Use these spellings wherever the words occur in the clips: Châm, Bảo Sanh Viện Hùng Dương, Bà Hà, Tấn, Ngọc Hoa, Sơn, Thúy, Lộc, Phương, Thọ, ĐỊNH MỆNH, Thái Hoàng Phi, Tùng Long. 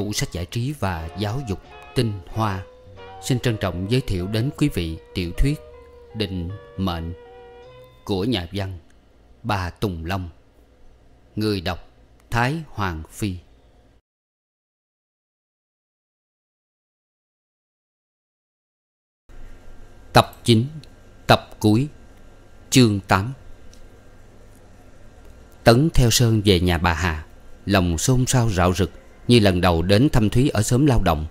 tủ sách giải trí và giáo dục tinh hoa, xin trân trọng giới thiệu đến quý vị tiểu thuyết Định Mệnh của nhà văn bà Tùng Long. Người đọc Thái Hoàng Phi. Tập 9, tập cuối, chương 8. Tấn theo Sơn về nhà bà Hà, lòng xôn xao rạo rực như lần đầu đến thăm Thúy ở xóm lao động.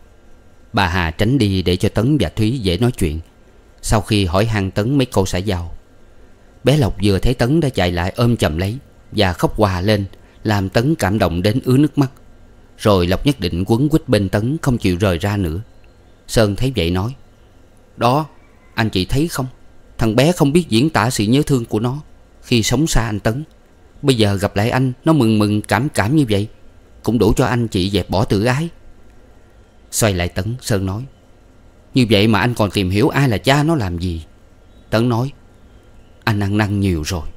Bà Hà tránh đi để cho Tấn và Thúy dễ nói chuyện. Sau khi hỏi han Tấn mấy câu xã giao, bé Lộc vừa thấy Tấn đã chạy lại ôm chầm lấy và khóc hòa lên, làm Tấn cảm động đến ứa nước mắt. Rồi Lộc nhất định quấn quýt bên Tấn không chịu rời ra nữa. Sơn thấy vậy nói: "Đó, anh chị thấy không? Thằng bé không biết diễn tả sự nhớ thương của nó khi sống xa anh Tấn. Bây giờ gặp lại anh, nó mừng mừng cảm cảm như vậy, cũng đủ cho anh chị dẹp bỏ tự ái." Xoay lại Tấn, Sơn nói: "Như vậy mà anh còn tìm hiểu ai là cha nó làm gì?" Tấn nói: "Anh ăn năn nhiều rồi."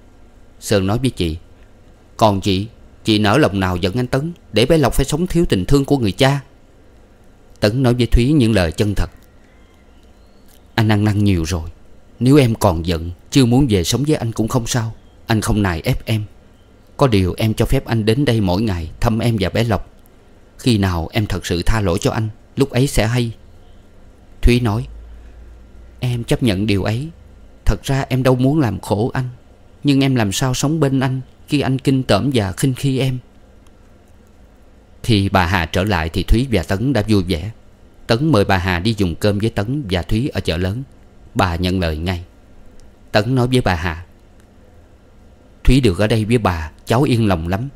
Sơn nói với chị: "Còn chị nỡ lòng nào giận anh Tấn để bé Lộc phải sống thiếu tình thương của người cha?" Tấn nói với Thúy những lời chân thật: "Anh ăn năn nhiều rồi. Nếu em còn giận, chưa muốn về sống với anh cũng không sao. Anh không nài ép em. Có điều em cho phép anh đến đây mỗi ngày thăm em và bé Lộc. Khi nào em thật sự tha lỗi cho anh, lúc ấy sẽ hay." Thúy nói: "Em chấp nhận điều ấy. Thật ra em đâu muốn làm khổ anh, nhưng em làm sao sống bên anh khi anh kinh tởm và khinh khi em." Khi bà Hà trở lại thì Thúy và Tấn đã vui vẻ. Tấn mời bà Hà đi dùng cơm với Tấn và Thúy ở chợ lớn. Bà nhận lời ngay. Tấn nói với bà Hà: "Thúy được ở đây với bà, cháu yên lòng lắm."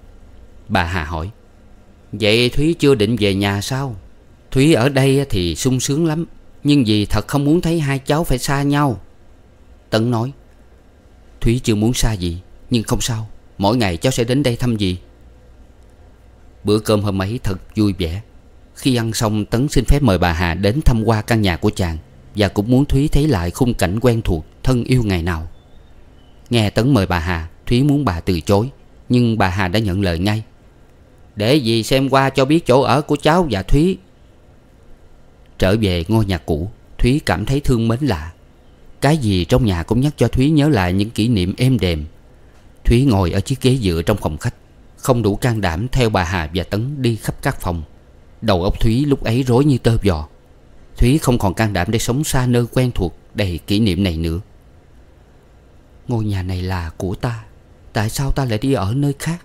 Bà Hà hỏi: "Vậy Thúy chưa định về nhà sao? Thúy ở đây thì sung sướng lắm, nhưng vì thật không muốn thấy hai cháu phải xa nhau." Tấn nói: "Thúy chưa muốn xa gì, nhưng không sao. Mỗi ngày cháu sẽ đến đây thăm dì." Bữa cơm hôm ấy thật vui vẻ. Khi ăn xong, Tấn xin phép mời bà Hà đến thăm qua căn nhà của chàng, và cũng muốn Thúy thấy lại khung cảnh quen thuộc thân yêu ngày nào. Nghe Tấn mời bà Hà, Thúy muốn bà từ chối, nhưng bà Hà đã nhận lời ngay: "Để dì xem qua cho biết chỗ ở của cháu và Thúy." Trở về ngôi nhà cũ, Thúy cảm thấy thương mến lạ. Cái gì trong nhà cũng nhắc cho Thúy nhớ lại những kỷ niệm êm đềm. Thúy ngồi ở chiếc ghế dựa trong phòng khách, không đủ can đảm theo bà Hà và Tấn đi khắp các phòng. Đầu óc Thúy lúc ấy rối như tơ vò. Thúy không còn can đảm để sống xa nơi quen thuộc đầy kỷ niệm này nữa. Ngôi nhà này là của ta, tại sao ta lại đi ở nơi khác?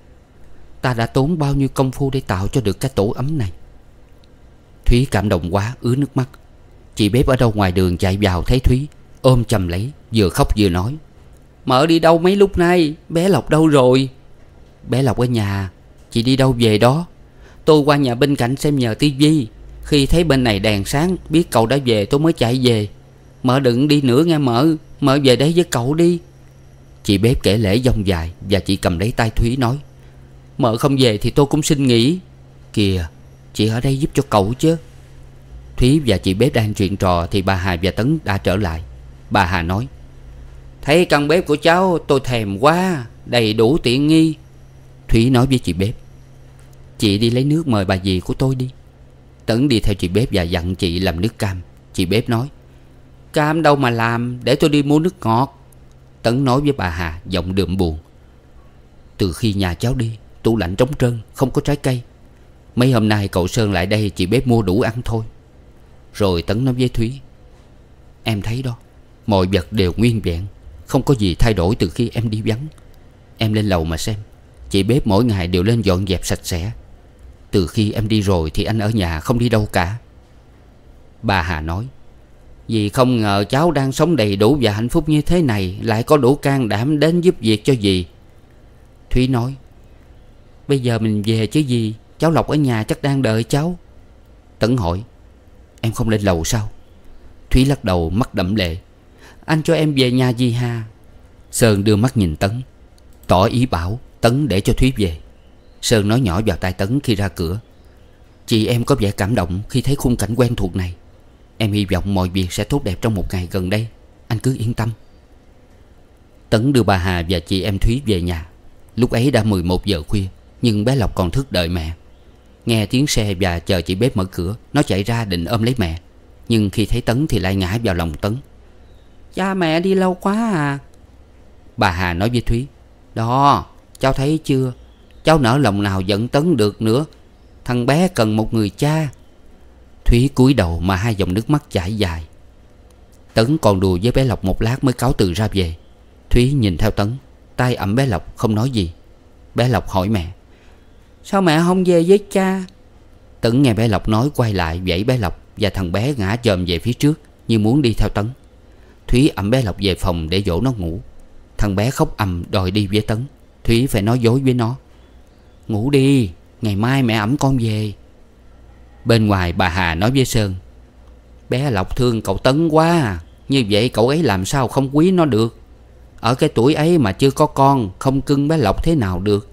Ta đã tốn bao nhiêu công phu để tạo cho được cái tổ ấm này. Thúy cảm động quá ứa nước mắt. Chị bếp ở đâu ngoài đường chạy vào thấy Thúy, ôm chầm lấy, vừa khóc vừa nói: "Mợ đi đâu mấy lúc nay? Bé Lộc đâu rồi?" "Bé Lộc ở nhà, chị đi đâu về đó. Tôi qua nhà bên cạnh xem nhờ tivi, khi thấy bên này đèn sáng biết cậu đã về tôi mới chạy về. Mợ đừng đi nữa nghe mợ, mợ về đấy với cậu đi." Chị bếp kể lễ dông dài, và chị cầm lấy tay Thúy nói: "Mợ không về thì tôi cũng xin nghỉ. Kìa, chị ở đây giúp cho cậu chứ." Thúy và chị bếp đang chuyện trò thì bà Hà và Tấn đã trở lại. Bà Hà nói: "Thấy căn bếp của cháu tôi thèm quá, đầy đủ tiện nghi." Thúy nói với chị bếp: "Chị đi lấy nước mời bà dì của tôi đi." Tấn đi theo chị bếp và dặn chị làm nước cam. Chị bếp nói: "Cam đâu mà làm, để tôi đi mua nước ngọt." Tấn nói với bà Hà giọng đượm buồn: "Từ khi nhà cháu đi, tủ lạnh trống trơn, không có trái cây. Mấy hôm nay cậu Sơn lại đây chị bếp mua đủ ăn thôi." Rồi Tấn nói với Thúy: "Em thấy đó, mọi vật đều nguyên vẹn, không có gì thay đổi từ khi em đi vắng. Em lên lầu mà xem, chị bếp mỗi ngày đều lên dọn dẹp sạch sẽ. Từ khi em đi rồi thì anh ở nhà không đi đâu cả." Bà Hà nói: "Vì không ngờ cháu đang sống đầy đủ và hạnh phúc như thế này lại có đủ can đảm đến giúp việc cho dì." Thúy nói: "Bây giờ mình về chứ gì, cháu Lộc ở nhà chắc đang đợi cháu." Tấn hỏi: "Em không lên lầu sao?" Thúy lắc đầu mắt đẫm lệ: "Anh cho em về nhà dì Hà." Sơn đưa mắt nhìn Tấn, tỏ ý bảo Tấn để cho Thúy về. Sơn nói nhỏ vào tai Tấn khi ra cửa: "Chị em có vẻ cảm động khi thấy khung cảnh quen thuộc này. Em hy vọng mọi việc sẽ tốt đẹp trong một ngày gần đây. Anh cứ yên tâm." Tấn đưa bà Hà và chị em Thúy về nhà. Lúc ấy đã 11 giờ khuya, nhưng bé Lộc còn thức đợi mẹ. Nghe tiếng xe và chờ chị bếp mở cửa, nó chạy ra định ôm lấy mẹ, nhưng khi thấy Tấn thì lại ngã vào lòng Tấn. Cha mẹ đi lâu quá à? Bà Hà nói với Thúy. Đó, cháu thấy chưa, cháu nỡ lòng nào giận Tấn được nữa. Thằng bé cần một người cha. Thúy cúi đầu mà hai dòng nước mắt chảy dài. Tấn còn đùa với bé Lộc một lát mới cáo từ ra về. Thúy nhìn theo Tấn, tay ẵm bé Lộc không nói gì. Bé Lộc hỏi mẹ, sao mẹ không về với cha? Tấn nghe bé Lộc nói quay lại vẫy bé Lộc, và thằng bé ngã chồm về phía trước như muốn đi theo Tấn. Thúy ẵm bé Lộc về phòng để dỗ nó ngủ. Thằng bé khóc ầm đòi đi với Tấn. Thúy phải nói dối với nó, ngủ đi, ngày mai mẹ ẵm con về. Bên ngoài bà Hà nói với Sơn, bé Lộc thương cậu Tấn quá, như vậy cậu ấy làm sao không quý nó được. Ở cái tuổi ấy mà chưa có con, không cưng bé Lộc thế nào được.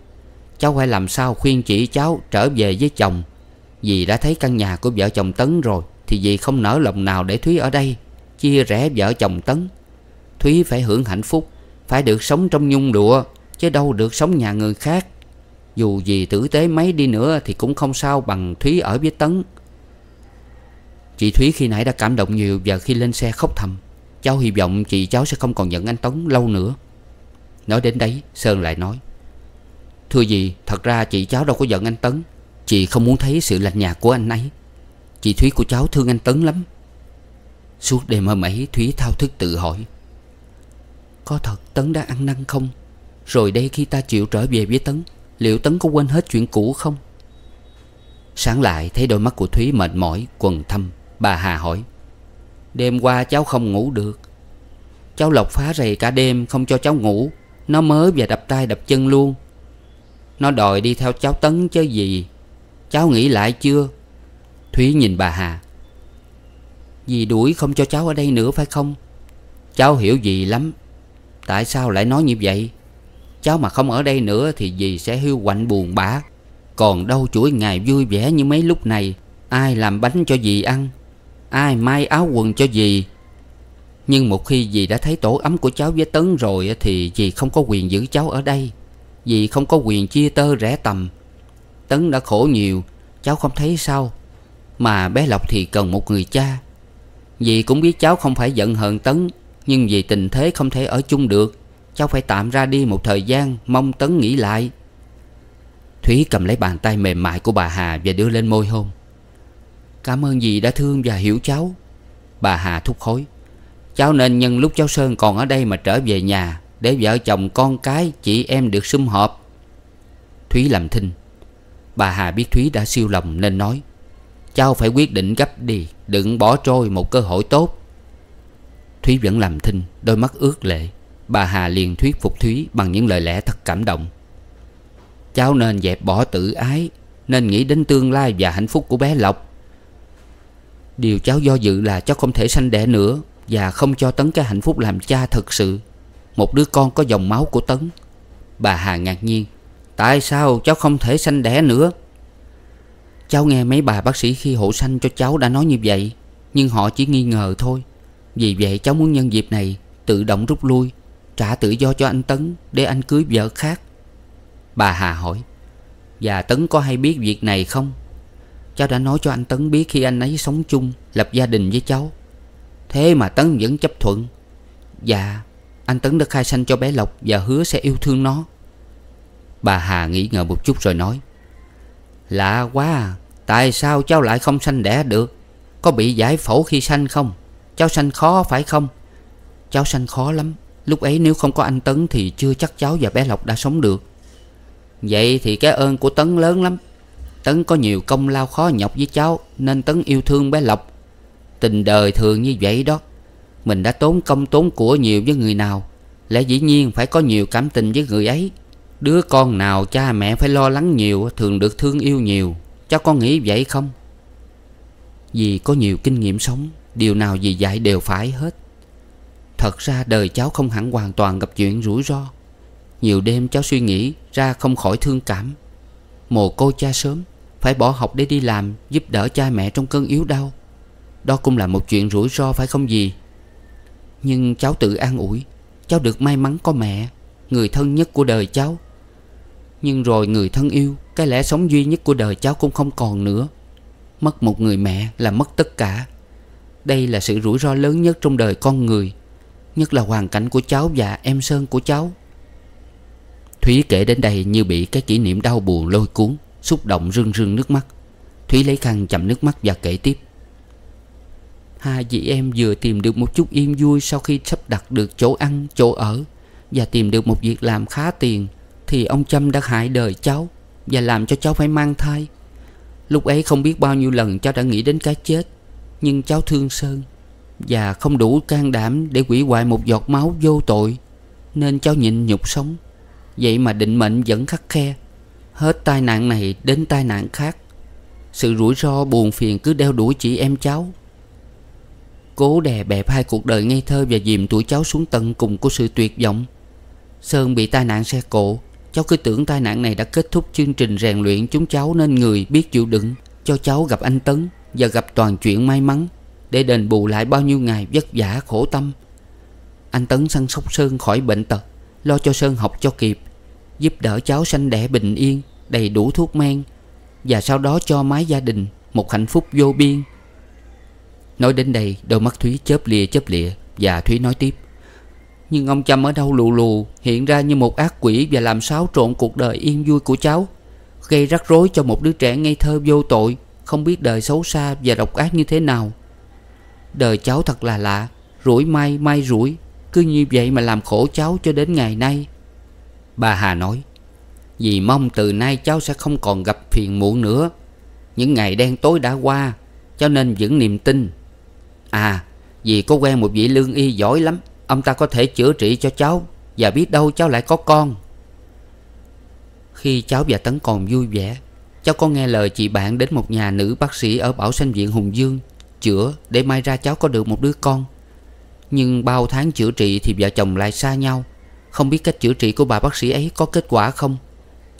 Cháu phải làm sao khuyên chị cháu trở về với chồng. Dì đã thấy căn nhà của vợ chồng Tấn rồi, thì dì không nỡ lòng nào để Thúy ở đây, chia rẽ vợ chồng Tấn. Thúy phải hưởng hạnh phúc, phải được sống trong nhung lụa, chứ đâu được sống nhà người khác. Dù dì tử tế mấy đi nữa thì cũng không sao bằng Thúy ở với Tấn. Chị Thúy khi nãy đã cảm động nhiều, và khi lên xe khóc thầm. Cháu hy vọng chị cháu sẽ không còn giận anh Tấn lâu nữa. Nói đến đấy, Sơn lại nói, thưa dì, thật ra chị cháu đâu có giận anh Tấn. Chị không muốn thấy sự lạnh nhạt của anh ấy. Chị Thúy của cháu thương anh Tấn lắm. Suốt đêm hôm ấy, Thúy thao thức tự hỏi, có thật Tấn đã ăn năn không? Rồi đây khi ta chịu trở về với Tấn, liệu Tấn có quên hết chuyện cũ không? Sáng lại thấy đôi mắt của Thúy mệt mỏi, quầng thâm, bà Hà hỏi, đêm qua cháu không ngủ được. Cháu Lộc phá rầy cả đêm không cho cháu ngủ. Nó mớ và đập tay đập chân luôn. Nó đòi đi theo cháu Tấn chứ gì. Cháu nghĩ lại chưa? Thúy nhìn bà Hà, dì đuổi không cho cháu ở đây nữa phải không? Cháu hiểu dì lắm. Tại sao lại nói như vậy? Cháu mà không ở đây nữa thì dì sẽ hiu quạnh buồn bã. Còn đâu chuỗi ngày vui vẻ như mấy lúc này. Ai làm bánh cho dì ăn, ai may áo quần cho dì. Nhưng một khi dì đã thấy tổ ấm của cháu với Tấn rồi thì dì không có quyền giữ cháu ở đây. Dì không có quyền chia tơ rẽ tầm. Tấn đã khổ nhiều, cháu không thấy sao. Mà bé Lộc thì cần một người cha. Dì cũng biết cháu không phải giận hờn Tấn, nhưng vì tình thế không thể ở chung được, cháu phải tạm ra đi một thời gian, mong Tấn nghĩ lại. Thúy cầm lấy bàn tay mềm mại của bà Hà và đưa lên môi hôn. Cảm ơn dì đã thương và hiểu cháu. Bà Hà thúc khối, cháu nên nhân lúc cháu Sơn còn ở đây mà trở về nhà, để vợ chồng con cái chị em được sum họp. Thúy làm thinh. Bà Hà biết Thúy đã siêu lòng nên nói, cháu phải quyết định gấp đi, đừng bỏ trôi một cơ hội tốt. Thúy vẫn làm thinh, đôi mắt ướt lệ. Bà Hà liền thuyết phục Thúy bằng những lời lẽ thật cảm động. Cháu nên dẹp bỏ tự ái, nên nghĩ đến tương lai và hạnh phúc của bé Lộc. Điều cháu do dự là cháu không thể sanh đẻ nữa, và không cho Tấn cái hạnh phúc làm cha thật sự, một đứa con có dòng máu của Tấn. Bà Hà ngạc nhiên, tại sao cháu không thể sanh đẻ nữa? Cháu nghe mấy bà bác sĩ khi hộ sanh cho cháu đã nói như vậy, nhưng họ chỉ nghi ngờ thôi. Vì vậy cháu muốn nhân dịp này tự động rút lui, trả tự do cho anh Tấn để anh cưới vợ khác. Bà Hà hỏi, và Tấn có hay biết việc này không? Cháu đã nói cho anh Tấn biết khi anh ấy sống chung, lập gia đình với cháu. Thế mà Tấn vẫn chấp thuận. Dạ, anh Tấn đã khai sanh cho bé Lộc và hứa sẽ yêu thương nó. Bà Hà nghĩ ngờ một chút rồi nói, lạ quá à, tại sao cháu lại không sanh đẻ được? Có bị giải phẫu khi sanh không? Cháu sanh khó phải không? Cháu sanh khó lắm. Lúc ấy nếu không có anh Tấn thì chưa chắc cháu và bé Lộc đã sống được. Vậy thì cái ơn của Tấn lớn lắm. Tấn có nhiều công lao khó nhọc với cháu, nên Tấn yêu thương bé Lộc. Tình đời thường như vậy đó. Mình đã tốn công tốn của nhiều với người nào, lẽ dĩ nhiên phải có nhiều cảm tình với người ấy. Đứa con nào cha mẹ phải lo lắng nhiều thường được thương yêu nhiều. Cháu có nghĩ vậy không? Dì có nhiều kinh nghiệm sống, điều nào dì dạy đều phải hết. Thật ra đời cháu không hẳn hoàn toàn gặp chuyện rủi ro. Nhiều đêm cháu suy nghĩ ra không khỏi thương cảm. Mồ côi cha sớm, phải bỏ học để đi làm giúp đỡ cha mẹ trong cơn yếu đau. Đó cũng là một chuyện rủi ro phải không dì? Nhưng cháu tự an ủi, cháu được may mắn có mẹ, người thân nhất của đời cháu. Nhưng rồi người thân yêu, cái lẽ sống duy nhất của đời cháu cũng không còn nữa. Mất một người mẹ là mất tất cả. Đây là sự rủi ro lớn nhất trong đời con người, nhất là hoàn cảnh của cháu và em Sơn của cháu. Thúy kể đến đây như bị cái kỷ niệm đau buồn lôi cuốn, xúc động rưng rưng nước mắt. Thúy lấy khăn chậm nước mắt và kể tiếp. Hai chị em vừa tìm được một chút yên vui sau khi sắp đặt được chỗ ăn, chỗ ở và tìm được một việc làm khá tiền, thì ông Châm đã hại đời cháu và làm cho cháu phải mang thai. Lúc ấy không biết bao nhiêu lần cháu đã nghĩ đến cái chết, nhưng cháu thương Sơn và không đủ can đảm để hủy hoại một giọt máu vô tội, nên cháu nhịn nhục sống. Vậy mà định mệnh vẫn khắt khe, hết tai nạn này đến tai nạn khác. Sự rủi ro buồn phiền cứ đeo đuổi chị em cháu, cố đè bẹp hai cuộc đời ngây thơ và dìm tụi cháu xuống tận cùng của sự tuyệt vọng. Sơn bị tai nạn xe cộ, cháu cứ tưởng tai nạn này đã kết thúc chương trình rèn luyện chúng cháu, nên người biết chịu đựng cho cháu gặp anh Tấn và gặp toàn chuyện may mắn để đền bù lại bao nhiêu ngày vất vả khổ tâm. Anh Tấn săn sóc Sơn khỏi bệnh tật, lo cho Sơn học cho kịp, giúp đỡ cháu sanh đẻ bình yên, đầy đủ thuốc men, và sau đó cho mái gia đình một hạnh phúc vô biên. Nói đến đây đôi mắt Thúy chớp lìa và Thúy nói tiếp. Nhưng ông Châm ở đâu lù lù hiện ra như một ác quỷ và làm xáo trộn cuộc đời yên vui của cháu, gây rắc rối cho một đứa trẻ ngây thơ vô tội, không biết đời xấu xa và độc ác như thế nào. Đời cháu thật là lạ, rủi may may rủi, cứ như vậy mà làm khổ cháu cho đến ngày nay. Bà Hà nói, dì mong từ nay cháu sẽ không còn gặp phiền muộn nữa. Những ngày đen tối đã qua, cháu nên giữ niềm tin. À, dì có quen một vị lương y giỏi lắm, ông ta có thể chữa trị cho cháu, và biết đâu cháu lại có con. Khi cháu và Tấn còn vui vẻ, cháu có nghe lời chị bạn đến một nhà nữ bác sĩ ở Bảo Sanh Viện Hùng Dương chữa để may ra cháu có được một đứa con. Nhưng bao tháng chữa trị thì vợ chồng lại xa nhau. Không biết cách chữa trị của bà bác sĩ ấy có kết quả không.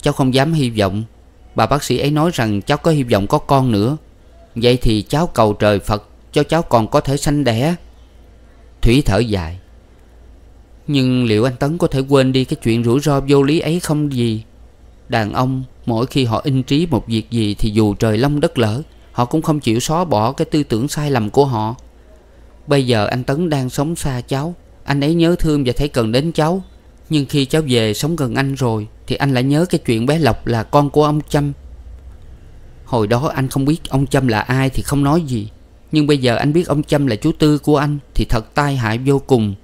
Cháu không dám hy vọng. Bà bác sĩ ấy nói rằng cháu có hy vọng có con nữa. Vậy thì cháu cầu trời Phật cho cháu còn có thể sanh đẻ. Thủy thở dài. Nhưng liệu anh Tấn có thể quên đi cái chuyện rủi ro vô lý ấy không gì? Đàn ông mỗi khi họ in trí một việc gì thì dù trời long đất lở, họ cũng không chịu xóa bỏ cái tư tưởng sai lầm của họ. Bây giờ anh Tấn đang sống xa cháu, anh ấy nhớ thương và thấy cần đến cháu. Nhưng khi cháu về sống gần anh rồi thì anh lại nhớ cái chuyện bé Lộc là con của ông Châm. Hồi đó anh không biết ông Châm là ai thì không nói gì, nhưng bây giờ anh biết ông Châm là chú tư của anh thì thật tai hại vô cùng.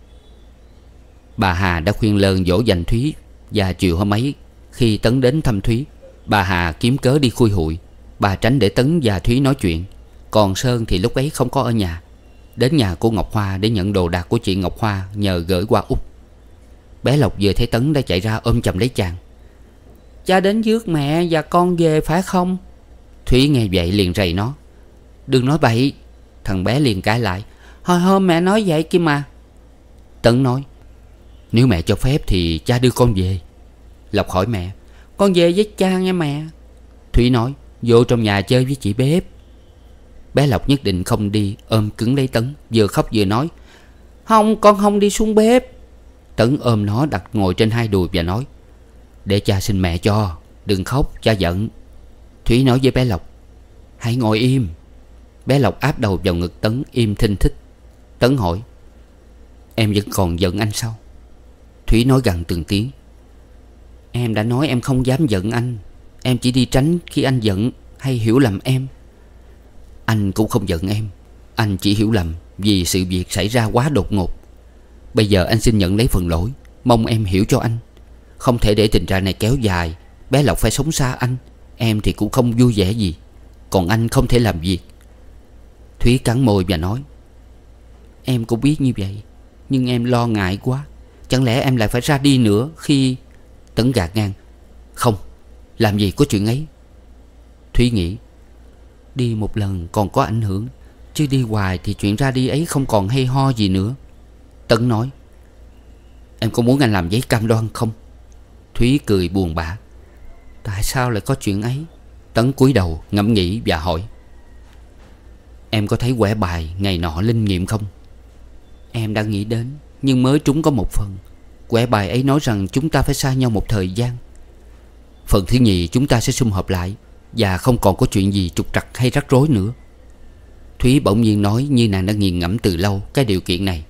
Bà Hà đã khuyên lơn dỗ dành Thúy, và chiều hôm ấy khi Tấn đến thăm Thúy, bà Hà kiếm cớ đi khui hụi. Bà tránh để Tấn và Thúy nói chuyện. Còn Sơn thì lúc ấy không có ở nhà, đến nhà của Ngọc Hoa để nhận đồ đạc của chị Ngọc Hoa nhờ gửi qua Úc. Bé Lộc vừa thấy Tấn đã chạy ra ôm chầm lấy chàng. Cha đến rước mẹ và con về phải không? Thúy nghe vậy liền rầy nó. Đừng nói bậy. Thằng bé liền cãi lại. Hồi hôm mẹ nói vậy kia mà. Tấn nói, nếu mẹ cho phép thì cha đưa con về. Lộc hỏi mẹ, con về với cha nghe mẹ. Thúy nói, vô trong nhà chơi với chị bếp. Bé Lộc nhất định không đi, ôm cứng lấy Tấn, vừa khóc vừa nói, không, con không đi xuống bếp. Tấn ôm nó đặt ngồi trên hai đùi và nói, để cha xin mẹ cho, đừng khóc, cha giận. Thúy nói với bé Lộc, hãy ngồi im. Bé Lộc áp đầu vào ngực Tấn, im thinh thích. Tấn hỏi, em vẫn còn giận anh sao? Thúy nói gần từng tiếng, em đã nói em không dám giận anh, em chỉ đi tránh khi anh giận hay hiểu lầm em. Anh cũng không giận em, anh chỉ hiểu lầm vì sự việc xảy ra quá đột ngột. Bây giờ anh xin nhận lấy phần lỗi, mong em hiểu cho anh. Không thể để tình trạng này kéo dài, bé Lộc phải sống xa anh, em thì cũng không vui vẻ gì, còn anh không thể làm việc. Thúy cắn môi và nói, em cũng biết như vậy, nhưng em lo ngại quá, chẳng lẽ em lại phải ra đi nữa khi... Tấn gạt ngang, không, làm gì có chuyện ấy. Thúy nghĩ, đi một lần còn có ảnh hưởng, chứ đi hoài thì chuyện ra đi ấy không còn hay ho gì nữa. Tấn nói, em có muốn anh làm giấy cam đoan không? Thúy cười buồn bã, tại sao lại có chuyện ấy? Tấn cúi đầu ngẫm nghĩ và hỏi, em có thấy quẻ bài ngày nọ linh nghiệm không? Em đã nghĩ đến, nhưng mới trúng có một phần. Quẻ bài ấy nói rằng chúng ta phải xa nhau một thời gian. Phần thứ nhì chúng ta sẽ sum họp lại và không còn có chuyện gì trục trặc hay rắc rối nữa. Thúy bỗng nhiên nói như nàng đã nghiền ngẫm từ lâu cái điều kiện này.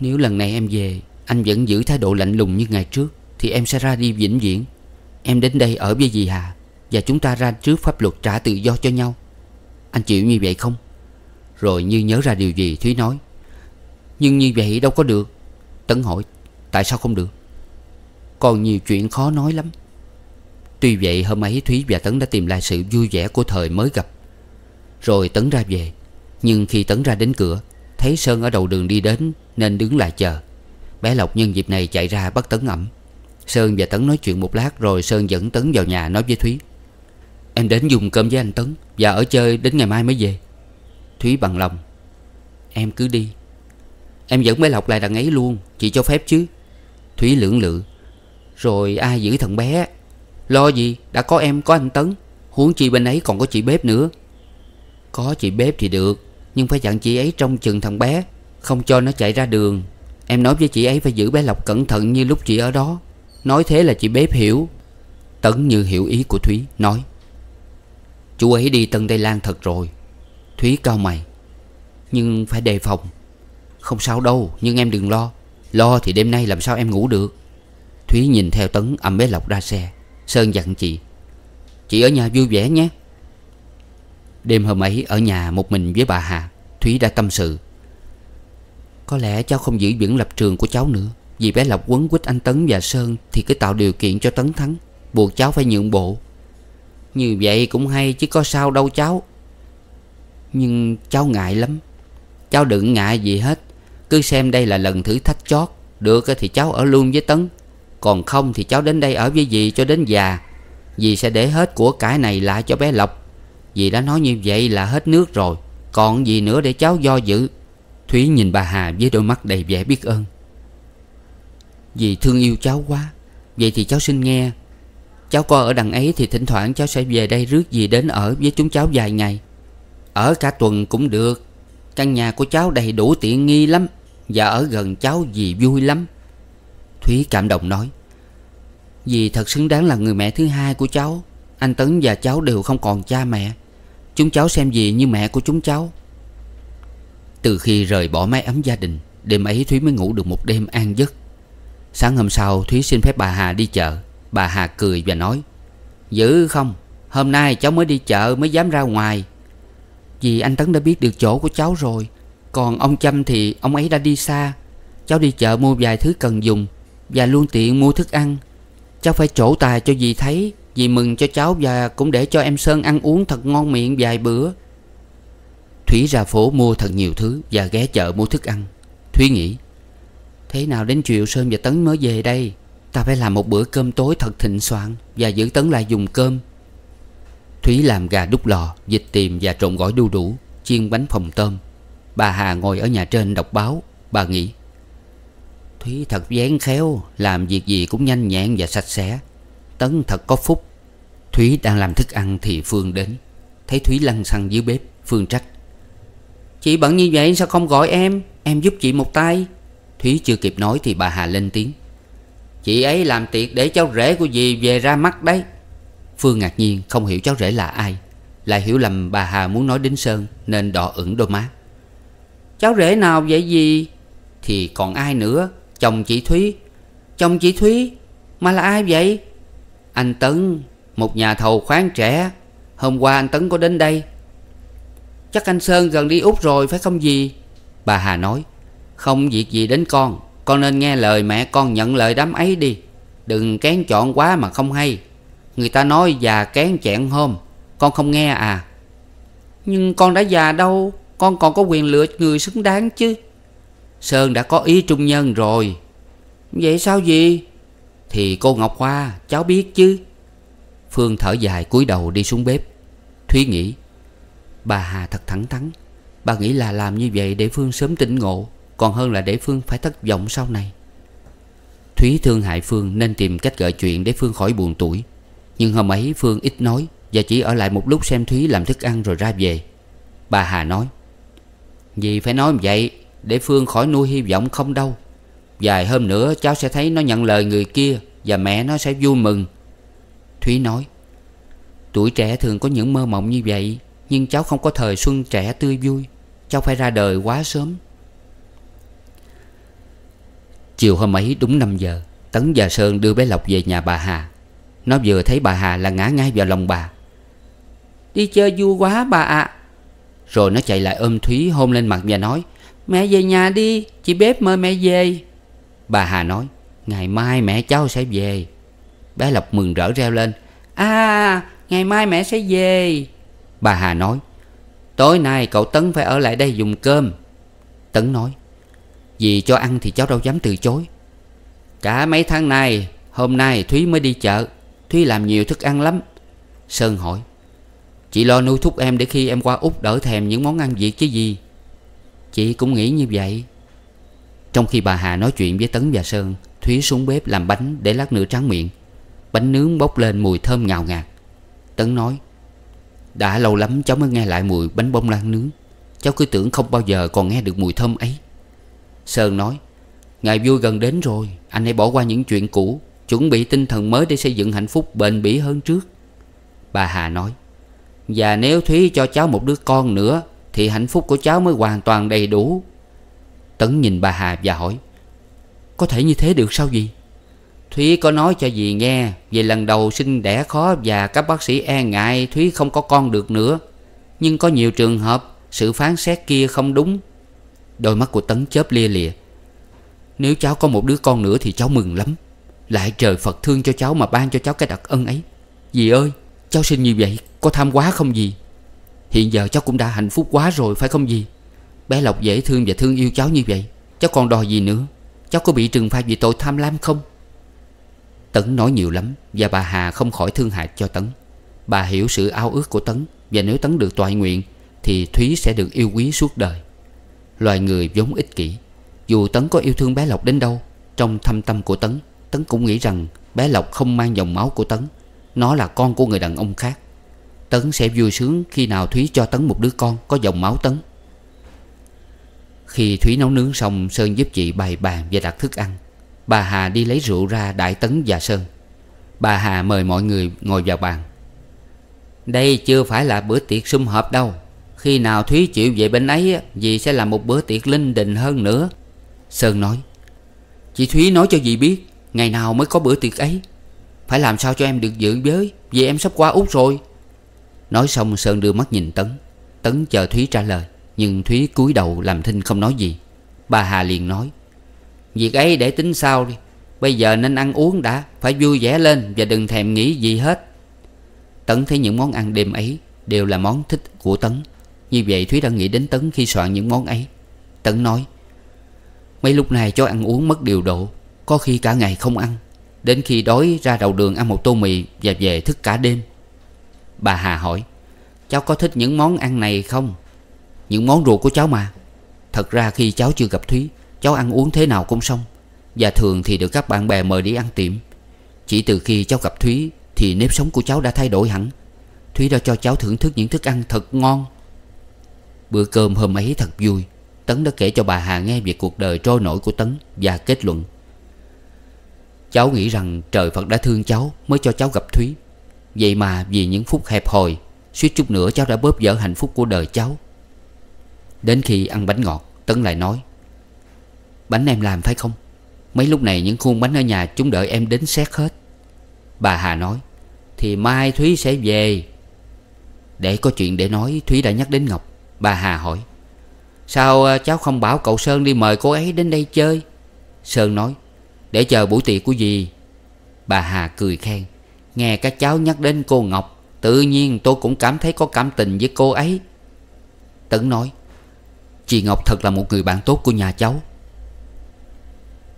Nếu lần này em về, anh vẫn giữ thái độ lạnh lùng như ngày trước, thì em sẽ ra đi vĩnh viễn. Em đến đây ở với dì Hà, và chúng ta ra trước pháp luật trả tự do cho nhau. Anh chịu như vậy không? Rồi như nhớ ra điều gì, Thúy nói: Nhưng như vậy đâu có được. Tấn hỏi: Tại sao không được? Còn nhiều chuyện khó nói lắm. Tuy vậy hôm ấy Thúy và Tấn đã tìm lại sự vui vẻ của thời mới gặp. Rồi Tấn ra về. Nhưng khi Tấn ra đến cửa, thấy Sơn ở đầu đường đi đến nên đứng lại chờ. Bé Lộc nhân dịp này chạy ra bắt Tấn ẵm. Sơn và Tấn nói chuyện một lát, rồi Sơn dẫn Tấn vào nhà nói với Thúy: Em đến dùng cơm với anh Tấn và ở chơi đến ngày mai mới về. Thúy bằng lòng: Em cứ đi. Em dẫn bé Lộc lại đằng ấy luôn, chị cho phép chứ? Thúy lưỡng lự: Rồi ai giữ thằng bé? Lo gì, đã có em có anh Tấn, huống chi bên ấy còn có chị bếp nữa. Có chị bếp thì được, nhưng phải dặn chị ấy trông chừng thằng bé, không cho nó chạy ra đường. Em nói với chị ấy phải giữ bé Lộc cẩn thận như lúc chị ở đó. Nói thế là chị bếp hiểu. Tấn như hiểu ý của Thúy nói: Chú ấy đi Tân Tây Lan thật rồi. Thúy cau mày: Nhưng phải đề phòng. Không sao đâu, nhưng em đừng lo. Lo thì đêm nay làm sao em ngủ được. Thúy nhìn theo Tấn ẵm bé Lộc ra xe. Sơn dặn: Chị ở nhà vui vẻ nhé. Đêm hôm ấy ở nhà một mình với bà Hà, Thúy đã tâm sự: Có lẽ cháu không giữ vững lập trường của cháu nữa. Vì bé Lộc quấn quýt anh Tấn và Sơn thì cứ tạo điều kiện cho Tấn thắng, buộc cháu phải nhượng bộ. Như vậy cũng hay chứ có sao đâu cháu. Nhưng cháu ngại lắm. Cháu đừng ngại gì hết. Cứ xem đây là lần thử thách chót. Được thì cháu ở luôn với Tấn, còn không thì cháu đến đây ở với dì cho đến già. Dì sẽ để hết của cải này lại cho bé Lộc. Dì đã nói như vậy là hết nước rồi, còn gì nữa để cháu do dự. Thúy nhìn bà Hà với đôi mắt đầy vẻ biết ơn: Dì thương yêu cháu quá. Vậy thì cháu xin nghe, cháu coi ở đằng ấy thì thỉnh thoảng cháu sẽ về đây rước dì đến ở với chúng cháu vài ngày. Ở cả tuần cũng được. Căn nhà của cháu đầy đủ tiện nghi lắm, và ở gần cháu dì vui lắm. Thúy cảm động nói: Dì thật xứng đáng là người mẹ thứ hai của cháu. Anh Tấn và cháu đều không còn cha mẹ. Chúng cháu xem dì như mẹ của chúng cháu. Từ khi rời bỏ mái ấm gia đình, đêm ấy Thúy mới ngủ được một đêm an giấc. Sáng hôm sau Thúy xin phép bà Hà đi chợ. Bà Hà cười và nói: Dữ không, hôm nay cháu mới đi chợ mới dám ra ngoài. Vì anh Tấn đã biết được chỗ của cháu rồi. Còn ông Châm thì ông ấy đã đi xa. Cháu đi chợ mua vài thứ cần dùng và luôn tiện mua thức ăn. Cháu phải trổ tài cho dì thấy. Dì mừng cho cháu và cũng để cho em Sơn ăn uống thật ngon miệng vài bữa. Thúy ra phố mua thật nhiều thứ và ghé chợ mua thức ăn. Thúy nghĩ: Thế nào đến chiều Sơn và Tấn mới về đây, ta phải làm một bữa cơm tối thật thịnh soạn và giữ Tấn lại dùng cơm. Thúy làm gà đút lò, vịt tiềm và trộn gỏi đu đủ, chiên bánh phồng tôm. Bà Hà ngồi ở nhà trên đọc báo. Bà nghĩ: Thúy thật vén khéo, làm việc gì cũng nhanh nhẹn và sạch sẽ. Tấn thật có phúc. Thúy đang làm thức ăn thì Phương đến. Thấy Thúy lăn xăng dưới bếp, Phương trách: Chị bận như vậy sao không gọi em giúp chị một tay. Thúy chưa kịp nói thì bà Hà lên tiếng: Chị ấy làm tiệc để cháu rể của dì về ra mắt đấy. Phương ngạc nhiên không hiểu cháu rể là ai, lại hiểu lầm bà Hà muốn nói đến Sơn nên đỏ ửng đôi má. Cháu rể nào vậy dì? Thì còn ai nữa, chồng chị Thúy. Chồng chị Thúy? Mà là ai vậy? Anh Tấn, một nhà thầu khoáng trẻ. Hôm qua anh Tấn có đến đây. Chắc anh Sơn gần đi Úc rồi phải không dì? Bà Hà nói: Không việc gì đến con nên nghe lời mẹ con, nhận lời đám ấy đi. Đừng kén chọn quá mà không hay. Người ta nói già kén chẹn hôm, con không nghe à? Nhưng con đã già đâu, con còn có quyền lựa người xứng đáng chứ. Sơn đã có ý trung nhân rồi. Vậy sao gì? Thì cô Ngọc Hoa, cháu biết chứ. Phương thở dài cúi đầu đi xuống bếp. Thúy nghĩ: Bà Hà thật thẳng thắn. Bà nghĩ là làm như vậy để Phương sớm tỉnh ngộ, còn hơn là để Phương phải thất vọng sau này. Thúy thương hại Phương nên tìm cách gợi chuyện để Phương khỏi buồn tủi. Nhưng hôm ấy Phương ít nói và chỉ ở lại một lúc xem Thúy làm thức ăn rồi ra về. Bà Hà nói: Dì phải nói vậy để Phương khỏi nuôi hy vọng không đâu. Vài hôm nữa cháu sẽ thấy nó nhận lời người kia và mẹ nó sẽ vui mừng. Thúy nói: tuổi trẻ thường có những mơ mộng như vậy, nhưng cháu không có thời xuân trẻ tươi vui. Cháu phải ra đời quá sớm. Chiều hôm ấy đúng 5 giờ, Tấn và Sơn đưa bé Lộc về nhà bà Hà. Nó vừa thấy bà Hà là ngã ngay vào lòng bà. Đi chơi vui quá bà ạ. Rồi nó chạy lại ôm Thúy, hôn lên mặt và nói: mẹ về nhà đi, chị bếp mời mẹ về. Bà Hà nói: ngày mai mẹ cháu sẽ về. Bé Lộc mừng rỡ reo lên: à, ngày mai mẹ sẽ về. Bà Hà nói: tối nay cậu Tấn phải ở lại đây dùng cơm. Tấn nói: vì cho ăn thì cháu đâu dám từ chối. Cả mấy tháng nay, hôm nay Thúy mới đi chợ, Thúy làm nhiều thức ăn lắm. Sơn hỏi: chị lo nuôi thúc em để khi em qua Úc đỡ thèm những món ăn Việt chứ gì. Chị cũng nghĩ như vậy. Trong khi bà Hà nói chuyện với Tấn và Sơn, Thúy xuống bếp làm bánh để lát nữa tráng miệng. Bánh nướng bốc lên mùi thơm ngào ngạt. Tấn nói: đã lâu lắm cháu mới nghe lại mùi bánh bông lan nướng. Cháu cứ tưởng không bao giờ còn nghe được mùi thơm ấy. Sơn nói: ngày vui gần đến rồi, anh hãy bỏ qua những chuyện cũ, chuẩn bị tinh thần mới để xây dựng hạnh phúc bền bỉ hơn trước. Bà Hà nói: và nếu Thúy cho cháu một đứa con nữa thì hạnh phúc của cháu mới hoàn toàn đầy đủ. Tấn nhìn bà Hà và hỏi: có thể như thế được sao dì? Thúy có nói cho dì nghe về lần đầu sinh đẻ khó và các bác sĩ e ngại Thúy không có con được nữa. Nhưng có nhiều trường hợp sự phán xét kia không đúng. Đôi mắt của Tấn chớp lia lịa. Nếu cháu có một đứa con nữa thì cháu mừng lắm. Lại trời Phật thương cho cháu mà ban cho cháu cái đặc ân ấy. Dì ơi, cháu sinh như vậy có tham quá không dì? Hiện giờ cháu cũng đã hạnh phúc quá rồi phải không dì? Bé Lộc dễ thương và thương yêu cháu như vậy, cháu còn đòi gì nữa? Cháu có bị trừng phạt vì tội tham lam không? Tấn nói nhiều lắm và bà Hà không khỏi thương hại cho Tấn. Bà hiểu sự ao ước của Tấn, và nếu Tấn được toại nguyện thì Thúy sẽ được yêu quý suốt đời. Loài người vốn ích kỷ. Dù Tấn có yêu thương bé Lộc đến đâu, trong thâm tâm của Tấn, Tấn cũng nghĩ rằng bé Lộc không mang dòng máu của Tấn. Nó là con của người đàn ông khác. Tấn sẽ vui sướng khi nào Thúy cho Tấn một đứa con có dòng máu Tấn. Khi Thúy nấu nướng xong, Sơn giúp chị bày bàn và đặt thức ăn. Bà Hà đi lấy rượu ra đãi Tấn và Sơn. Bà Hà mời mọi người ngồi vào bàn. Đây chưa phải là bữa tiệc sum họp đâu. Khi nào Thúy chịu về bên ấy, dì sẽ làm một bữa tiệc linh đình hơn nữa. Sơn nói: chị Thúy nói cho dì biết ngày nào mới có bữa tiệc ấy. Phải làm sao cho em được dự với, vì em sắp qua Úc rồi. Nói xong Sơn đưa mắt nhìn Tấn. Tấn chờ Thúy trả lời, nhưng Thúy cúi đầu làm thinh không nói gì. Bà Hà liền nói: việc ấy để tính sau đi, bây giờ nên ăn uống đã, phải vui vẻ lên và đừng thèm nghĩ gì hết. Tấn thấy những món ăn đêm ấy đều là món thích của Tấn. Như vậy Thúy đã nghĩ đến Tấn khi soạn những món ấy. Tấn nói: mấy lúc này cháu ăn uống mất điều độ, có khi cả ngày không ăn, đến khi đói ra đầu đường ăn một tô mì và về thức cả đêm. Bà Hà hỏi: cháu có thích những món ăn này không? Những món ruột của cháu mà. Thật ra khi cháu chưa gặp Thúy, cháu ăn uống thế nào cũng xong, và thường thì được các bạn bè mời đi ăn tiệm. Chỉ từ khi cháu gặp Thúy thì nếp sống của cháu đã thay đổi hẳn. Thúy đã cho cháu thưởng thức những thức ăn thật ngon. Bữa cơm hôm ấy thật vui. Tấn đã kể cho bà Hà nghe về cuộc đời trôi nổi của Tấn và kết luận: cháu nghĩ rằng trời Phật đã thương cháu mới cho cháu gặp Thúy. Vậy mà vì những phút hẹp hòi, suýt chút nữa cháu đã bóp vỡ hạnh phúc của đời cháu. Đến khi ăn bánh ngọt, Tấn lại nói: bánh em làm phải không? Mấy lúc này những khuôn bánh ở nhà chúng đợi em đến xét hết. Bà Hà nói: thì mai Thúy sẽ về. Để có chuyện để nói, Thúy đã nhắc đến Ngọc. Bà Hà hỏi: sao cháu không bảo cậu Sơn đi mời cô ấy đến đây chơi? Sơn nói: để chờ buổi tiệc của dì. Bà Hà cười khen: nghe các cháu nhắc đến cô Ngọc, tự nhiên tôi cũng cảm thấy có cảm tình với cô ấy. Tấn nói: chị Ngọc thật là một người bạn tốt của nhà cháu.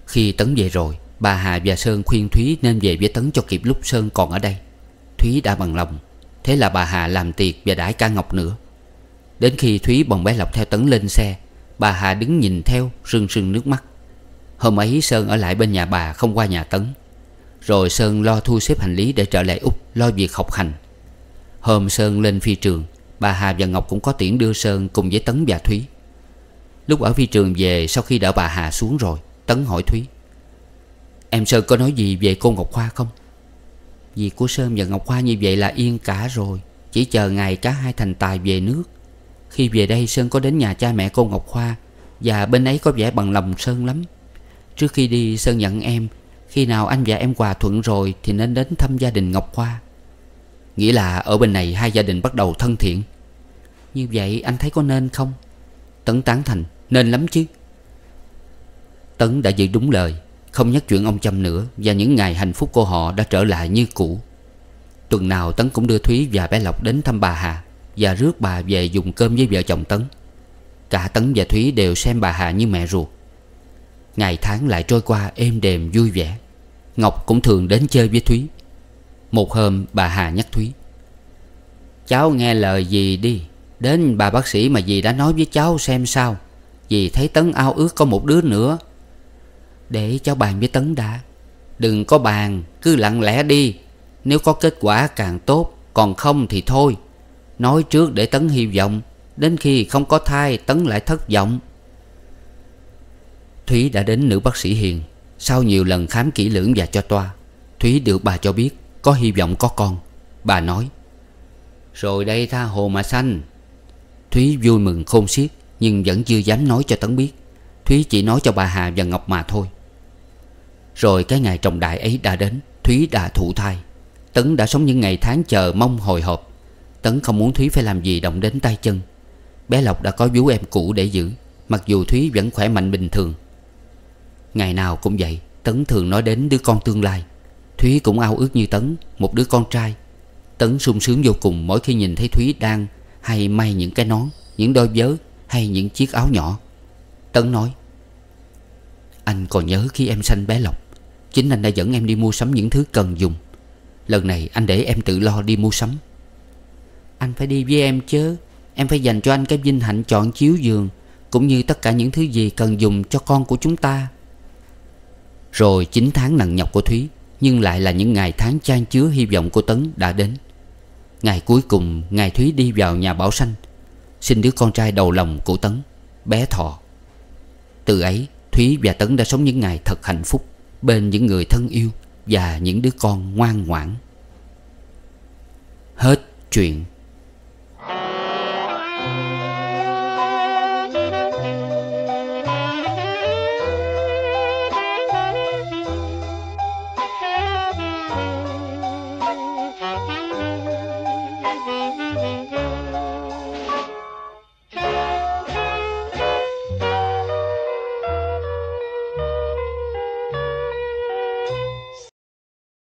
Khi Tấn về rồi, bà Hà và Sơn khuyên Thúy nên về với Tấn cho kịp lúc Sơn còn ở đây. Thúy đã bằng lòng. Thế là bà Hà làm tiệc và đãi cả Ngọc nữa. Đến khi Thúy bồng bé Lộc theo Tấn lên xe, bà Hà đứng nhìn theo rưng rưng nước mắt. Hôm ấy Sơn ở lại bên nhà bà, không qua nhà Tấn. Rồi Sơn lo thu xếp hành lý để trở lại Úc, lo việc học hành. Hôm Sơn lên phi trường, bà Hà và Ngọc cũng có tiễn đưa Sơn cùng với Tấn và Thúy. Lúc ở phi trường về, sau khi đỡ bà Hà xuống rồi, Tấn hỏi Thúy: em Sơn có nói gì về cô Ngọc Hoa không? Việc của Sơn và Ngọc Hoa như vậy là yên cả rồi, chỉ chờ ngày cả hai thành tài về nước. Khi về đây, Sơn có đến nhà cha mẹ cô Ngọc Hoa, và bên ấy có vẻ bằng lòng Sơn lắm. Trước khi đi, Sơn dặn em, khi nào anh và em hòa thuận rồi thì nên đến thăm gia đình Ngọc Hoa. Nghĩa là ở bên này hai gia đình bắt đầu thân thiện. Như vậy anh thấy có nên không? Tấn tán thành, nên lắm chứ. Tấn đã giữ đúng lời, không nhắc chuyện ông Châm nữa, và những ngày hạnh phúc của họ đã trở lại như cũ. Tuần nào Tấn cũng đưa Thúy và bé Lộc đến thăm bà Hà, và rước bà về dùng cơm với vợ chồng Tấn. Cả Tấn và Thúy đều xem bà Hà như mẹ ruột. Ngày tháng lại trôi qua êm đềm vui vẻ. Ngọc cũng thường đến chơi với Thúy. Một hôm bà Hà nhắc Thúy: cháu nghe lời dì đi, đến bà bác sĩ mà dì đã nói với cháu xem sao. Dì thấy Tấn ao ước có một đứa nữa. Để cháu bàn với Tấn đã. Đừng có bàn, cứ lặng lẽ đi. Nếu có kết quả càng tốt, còn không thì thôi. Nói trước để Tấn hy vọng, đến khi không có thai Tấn lại thất vọng. Thúy đã đến nữ bác sĩ Hiền. Sau nhiều lần khám kỹ lưỡng và cho toa, Thúy được bà cho biết có hy vọng có con. Bà nói: rồi đây tha hồ mà sanh. Thúy vui mừng khôn xiết, nhưng vẫn chưa dám nói cho Tấn biết. Thúy chỉ nói cho bà Hà và Ngọc mà thôi. Rồi cái ngày trọng đại ấy đã đến. Thúy đã thụ thai. Tấn đã sống những ngày tháng chờ mong hồi hộp. Tấn không muốn Thúy phải làm gì động đến tay chân. Bé Lộc đã có vú em cũ để giữ, mặc dù Thúy vẫn khỏe mạnh bình thường. Ngày nào cũng vậy, Tấn thường nói đến đứa con tương lai. Thúy cũng ao ước như Tấn, một đứa con trai. Tấn sung sướng vô cùng mỗi khi nhìn thấy Thúy đang hay may những cái nón, những đôi vớ hay những chiếc áo nhỏ. Tấn nói: anh còn nhớ khi em sanh bé Lộc, chính anh đã dẫn em đi mua sắm những thứ cần dùng. Lần này anh để em tự lo đi mua sắm. Anh phải đi với em chứ. Em phải dành cho anh cái vinh hạnh chọn chiếu giường, cũng như tất cả những thứ gì cần dùng cho con của chúng ta. Rồi 9 tháng nặng nhọc của Thúy, nhưng lại là những ngày tháng chan chứa hy vọng của Tấn đã đến. Ngày cuối cùng, ngày Thúy đi vào nhà Bảo Sanh, sinh đứa con trai đầu lòng của Tấn, bé Thọ. Từ ấy, Thúy và Tấn đã sống những ngày thật hạnh phúc, bên những người thân yêu và những đứa con ngoan ngoãn. Hết chuyện.